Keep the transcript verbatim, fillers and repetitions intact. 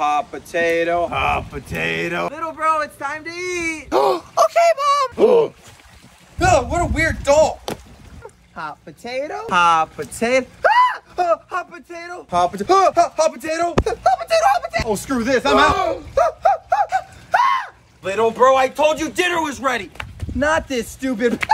Hot potato, hot potato. Little bro, it's time to eat. Okay, Mom. Oh, what a weird doll. Hot potato, hot potato. Ah! Oh, hot potato, hot potato, oh, hot, hot potato, hot potato, hot potato. Oh, screw this, I'm oh. out. Little bro, I told you dinner was ready. Not this stupid.